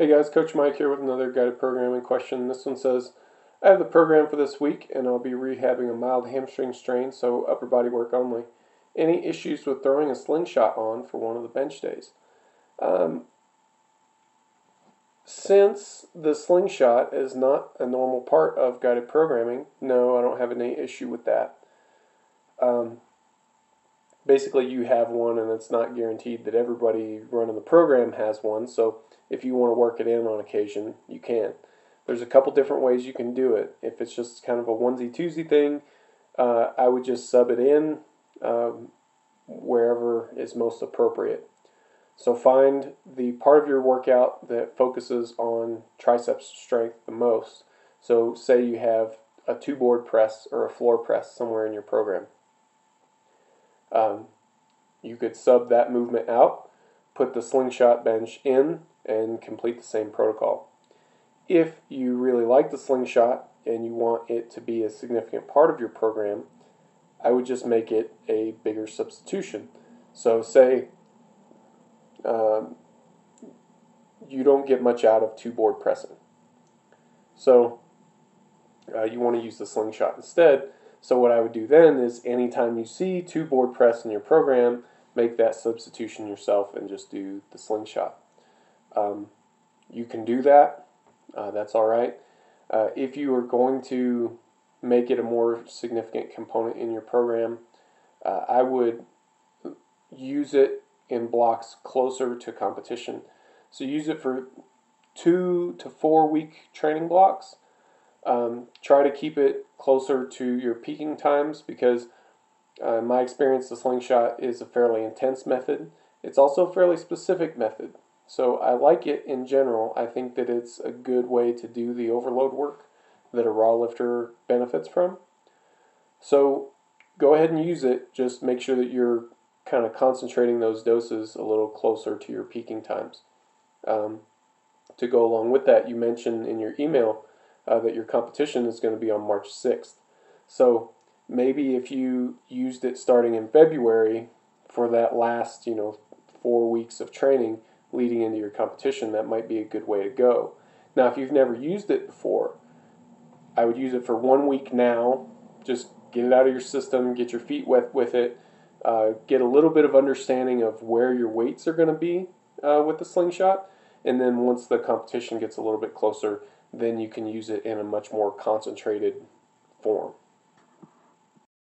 Hey guys, Coach Mike here with another Guided Programming question. This one says, I have the program for this week and I'll be rehabbing a mild hamstring strain, so upper body work only. Any issues with throwing a slingshot on for one of the bench days? Since the slingshot is not a normal part of Guided Programming, no, I don't have any issue with that. Basically, you have one and it's not guaranteed that everybody running the program has one, so if you want to work it in on occasion, you can. There's a couple different ways you can do it. If it's just kind of a onesie-twosie thing, I would just sub it in wherever is most appropriate. So find the part of your workout that focuses on triceps strength the most. So say you have a two-board press or a floor press somewhere in your program. You could sub that movement out, put the slingshot bench in, and complete the same protocol. If you really like the slingshot and you want it to be a significant part of your program, I would just make it a bigger substitution. So say you don't get much out of two board pressing, so you want to use the slingshot instead. So what I would do then is anytime you see two board press in your program, make that substitution yourself and just do the slingshot. You can do that. That's all right. If you are going to make it a more significant component in your program, I would use it in blocks closer to competition. So use it for 2 to 4 week training blocks. Try to keep it closer to your peaking times because in my experience, the slingshot is a fairly intense method. It's also a fairly specific method. So I like it in general. I think that it's a good way to do the overload work that a raw lifter benefits from. So go ahead and use it. Just make sure that you're kind of concentrating those doses a little closer to your peaking times. To go along with that, you mentioned in your email that your competition is going to be on March 6th. So maybe if you used it starting in February for that last, 4 weeks of training, leading into your competition, that might be a good way to go. Now, if you've never used it before, I would use it for 1 week now. Just get it out of your system, get your feet wet with it, get a little bit of understanding of where your weights are going to be with the slingshot, and then once the competition gets a little bit closer, then you can use it in a much more concentrated form.